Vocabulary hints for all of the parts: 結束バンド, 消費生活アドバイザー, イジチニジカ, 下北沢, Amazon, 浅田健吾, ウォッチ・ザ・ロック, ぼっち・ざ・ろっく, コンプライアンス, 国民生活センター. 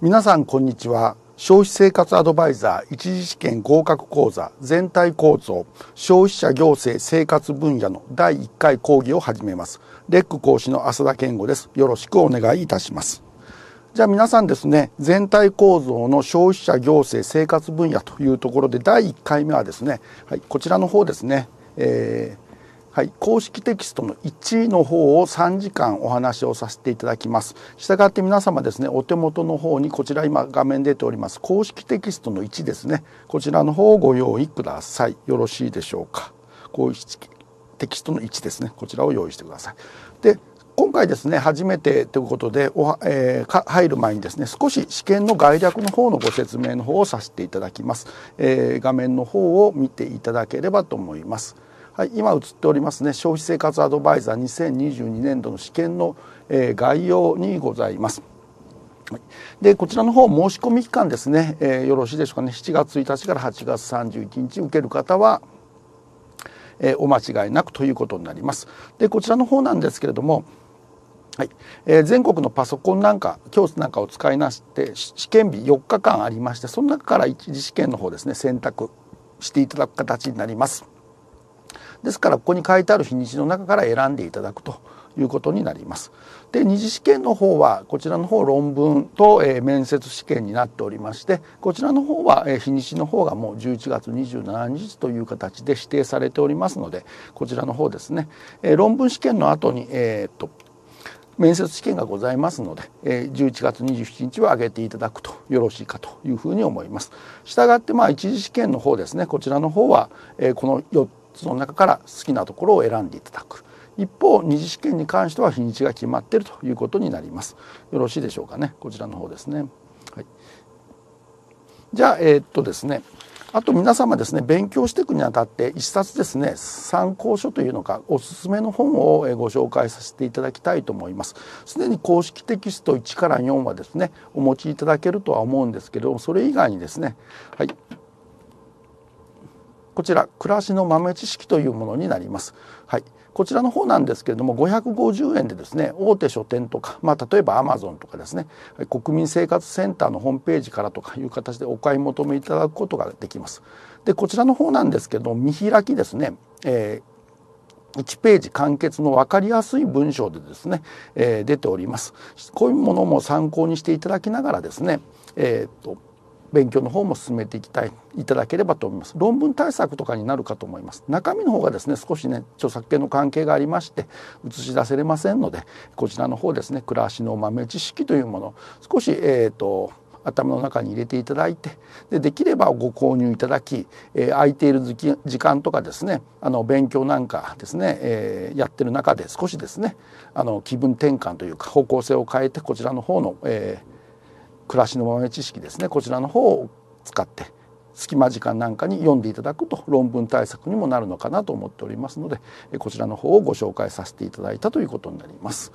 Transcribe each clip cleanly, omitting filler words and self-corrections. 皆さんこんにちは。消費生活アドバイザー一次試験合格講座全体構造消費者行政生活分野の第1回講義を始めます。レック講師の浅田健吾です。よろしくお願いいたします。じゃあ皆さんですね、全体構造の消費者行政生活分野というところで第1回目はですね、こちらの方ですね、公式テキストの1の方を3時間お話をさせていただきます。したがって皆様ですね、お手元の方にこちら今画面出ております公式テキストの1ですね、こちらの方をご用意ください。よろしいでしょうか。公式テキストの1ですね、こちらを用意してください。で今回ですね、初めてということで入る前にですね、少し試験の概略の方のご説明の方をさせていただきます。画面の方を見ていただければと思います。今映っておりますね、消費生活アドバイザー2022年度の試験の概要にございます。でこちらの方申し込み期間ですね、よろしいでしょうかね。7月1日から8月31日受ける方はお間違いなくということになります。でこちらの方なんですけれども、全国のパソコンなんか教室なんかを使いなして試験日4日間ありまして、その中から一次試験の方ですね選択していただく形になります。ですからここに書いてある日にちの中から選んでいただくということになります。で二次試験の方はこちらの方論文と面接試験になっておりまして、こちらの方は日にちの方がもう11月27日という形で指定されておりますので、こちらの方ですね論文試験の後に面接試験がございますので、11月27日は挙げていただくとよろしいかというふうに思います。したがって一次試験の方ですね、こちらの方はこの4つの中から好きなところを選んでいただく。一方二次試験に関しては日にちが決まっているということになります。よろしいでしょうかね。こちらの方ですね。じゃあですね、あと皆様ですね、勉強していくにあたって一冊ですね、参考書というのかおすすめの本をご紹介させていただきたいと思います。すでに公式テキスト1から4はですね、お持ちいただけるとは思うんですけれども、それ以外にですね、こちら暮らしの豆知識というものになります。こちらの方なんですけれども550円でですね、大手書店とか、例えば Amazon とかですね、国民生活センターのホームページからとかいう形でお買い求めいただくことができます。でこちらの方なんですけども見開きですね、1ページ完結の分かりやすい文章でですね、出ております。こういうものも参考にしていただきながらですね、勉強の方も進めていただければと思います。論文対策とかになるかと思います。中身の方がですね、少しね、著作権の関係がありまして映し出せれませんので、こちらの方ですね、暮らしの豆知識というものを少し頭の中に入れていただいて、できればご購入いただき、空いている時間とかですね、勉強なんかですね、やってる中で少しですね、気分転換というか方向性を変えてこちらの方の暮らしの豆知識ですね、こちらの方を使って隙間時間なんかに読んでいただくと論文対策にもなるのかなと思っておりますので、こちらの方をご紹介させていただいたということになります。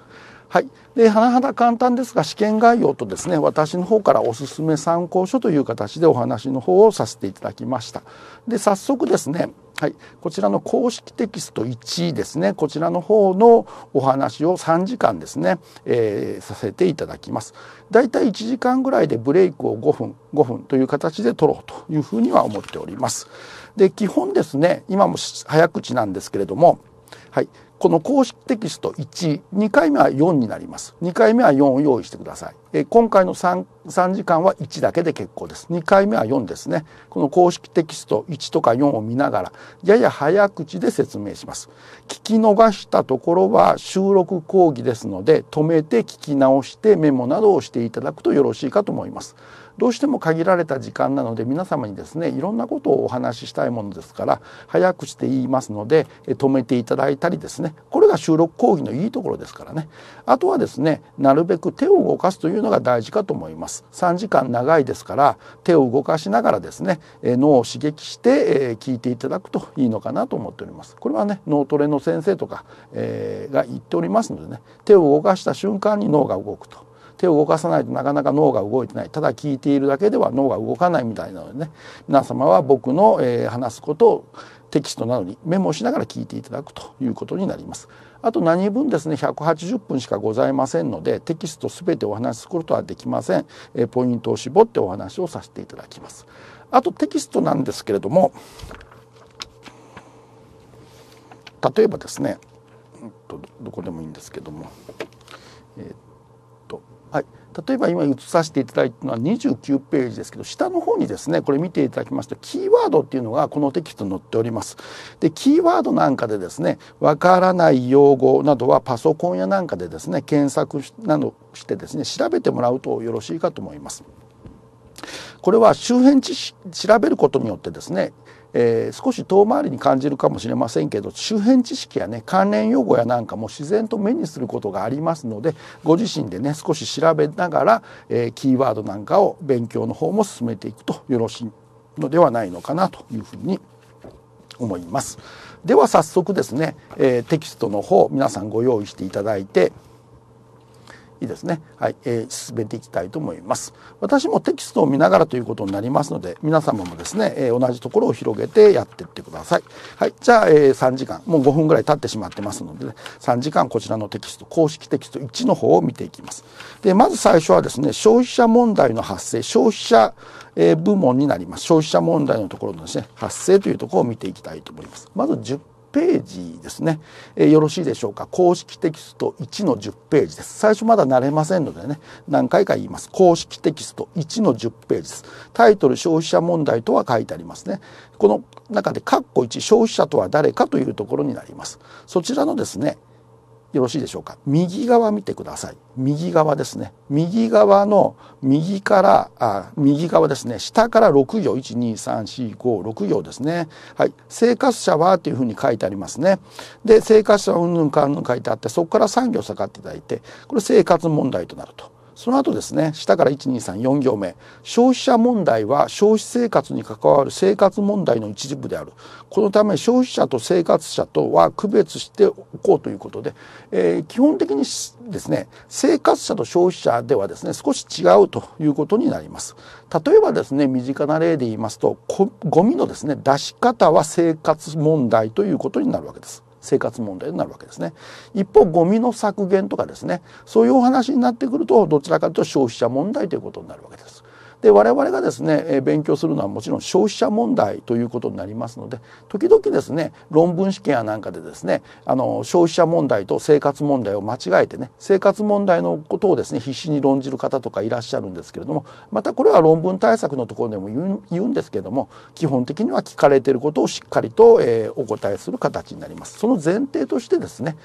で甚だ簡単ですが試験概要とですね、私の方からおすすめ参考書という形でお話の方をさせていただきました。で早速ですね、こちらの公式テキスト1ですね、こちらの方のお話を3時間ですね、させていただきます。だいたい1時間ぐらいでブレイクを5分という形で取ろうというふうには思っております。で基本ですね、今も早口なんですけれども、この公式テキスト1、2回目は4になります。2回目は4を用意してください。今回の3時間は1だけで結構です。2回目は4ですね。この公式テキスト1とか4を見ながらやや早口で説明します。聞き逃したところは収録講義ですので止めて聞き直してメモなどをしていただくとよろしいかと思います。どうしても限られた時間なので皆様にですね、いろんなことをお話ししたいものですから早口で言いますので止めていただいたりですね、これが収録講義のいいところですからね。あとはですね、なるべく手を動かすというのが大事かと思います。3時間長いですから手を動かしながらですね、脳を刺激して聞いていただくといいのかなと思っております。これはね、脳トレの先生とかが言っておりますのでね、手を動かした瞬間に脳が動くと。手を動かさないとなかなか脳が動いてない、ただ聞いているだけでは脳が動かないみたいなのでね、皆様は僕の話すことをテキストなどにメモしながら聞いていただくということになります。あと何分ですね、180分しかございませんので、テキスト全てお話しすることはできません。ポイントを絞ってお話をさせていただきます。あとテキストなんですけれども、例えばですね、どこでもいいんですけども、はい、例えば今映させていただいたのは29ページですけど、下の方にですね、これ見ていただきますとキーワードっていうのがこのテキストに載っております。でキーワードなんかでですね、わからない用語などはパソコンやなんかでですね、検索などしてですね、調べてもらうとよろしいかと思います。これは周辺知識調べることによってですね、少し遠回りに感じるかもしれませんけど、周辺知識やね、関連用語やなんかも自然と目にすることがありますので、ご自身でね少し調べながら、キーワードなんかを勉強の方も進めていくとよろしいのではないのかなというふうに思います。では早速ですね、テキストの方皆さんご用意していただいていいですね。はい、進めていきたいと思います。私もテキストを見ながらということになりますので、皆様もですね、同じところを広げてやっていってください。はい、じゃあ、3時間もう5分ぐらい経ってしまってますので、ね、3時間こちらのテキスト、公式テキスト1の方を見ていきます。でまず最初はですね、消費者問題の発生、消費者部門になります。消費者問題のところのですね、発生というところを見ていきたいと思います。まず10ページですね、よろしいでしょうか。公式テキスト1の10ページです。最初まだ慣れませんのでね、何回か言います。公式テキスト1の10ページです。タイトル消費者問題とは書いてありますね。この中で括弧1、消費者とは誰かというところになります。そちらのですね、よろしいでしょうか、右側見てください。右側ですね、右側の右から右側ですね、下から6行、12345 6行ですね。はい、生活者はというふうに書いてありますね。で生活者はうんぬんかんぬん書いてあって、そこから3行下がっていただいて、これ生活問題となると。その後ですね、下から1234行目、消費者問題は消費生活に関わる生活問題の一部である。このため消費者と生活者とは区別しておこうということで、基本的にですね、生活者と消費者ではですね少し違うということになります。例えばですね、身近な例で言いますと、ゴミのですね出し方は生活問題ということになるわけです。生活問題になるわけですね。一方ゴミの削減とかですね、そういうお話になってくると、どちらかというと消費者問題ということになるわけです。で我々がですね勉強するのはもちろん消費者問題ということになりますので、時々ですね論文試験やなんかでですね、消費者問題と生活問題を間違えてね、生活問題のことをですね必死に論じる方とかいらっしゃるんですけれども、またこれは論文対策のところでも言うんですけれども、基本的には聞かれていることをしっかりと、お答えする形になります。その前提としてですね、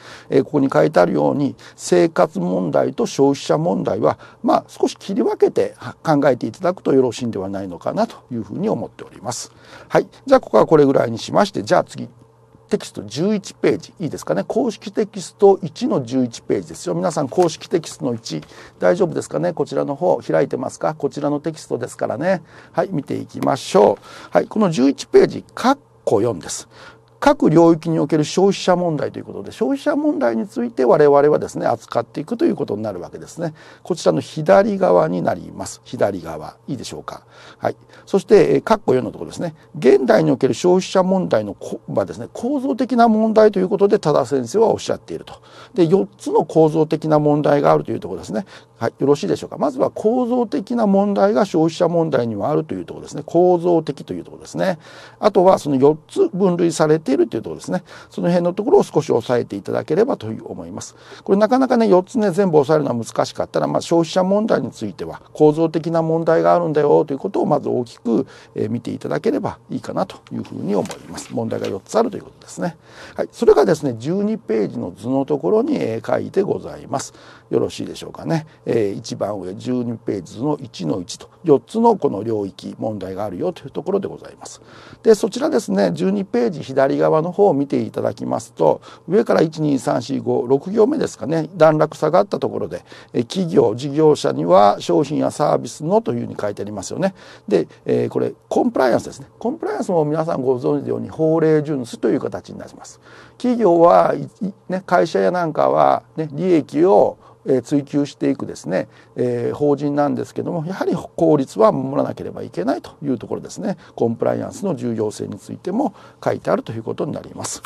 ここに書いてあるように、生活問題と消費者問題はまあ少し切り分けて考えていただとよろしいんではないのかなというふうに思っております。はい、じゃあここはこれぐらいにしまして、じゃあ次テキスト11ページいいですかね。公式テキスト1の11ページですよ。皆さん公式テキストの1大丈夫ですかね。こちらの方開いてますか。こちらのテキストですからね。はい、見ていきましょう。はい、この11ページ括弧4です。各領域における消費者問題ということで、消費者問題について我々はですね扱っていくということになるわけですね。こちらの左側になります。左側いいでしょうか。はい、そして括弧4のところですね、現代における消費者問題のですね、構造的な問題ということで多田先生はおっしゃっていると。で4つの構造的な問題があるというところですね。はい、よろしいでしょうか。まずは構造的な問題が消費者問題にはあるというところですね。構造的というところですね。あとはその4つ分類されているというところですね。その辺のところを少し押さえていただければと思います。これなかなかね4つね全部押さえるのは難しかったら、まあ、消費者問題については構造的な問題があるんだよということをまず大きく見ていただければいいかなというふうに思います。問題が4つあるということですね。はい、それがですね12ページの図のところに書いてございます。よろしいでしょうかね。一番上12ページの1の1と4つのこの領域問題があるよというところでございます。でそちらですね12ページ左側の方を見ていただきますと、上から12345 6行目ですかね、段落下がったところで企業事業者には商品やサービスのというふうに書いてありますよね。で、これコンプライアンスですね。コンプライアンスも皆さんご存知のように法令順守という形になります。企業は、ね、会社やなんかは、ね、利益を追求していくですね、法人なんですけども、やはり法律は守らなければいけないというところですね。コンプライアンスの重要性についても書いてあるということになります。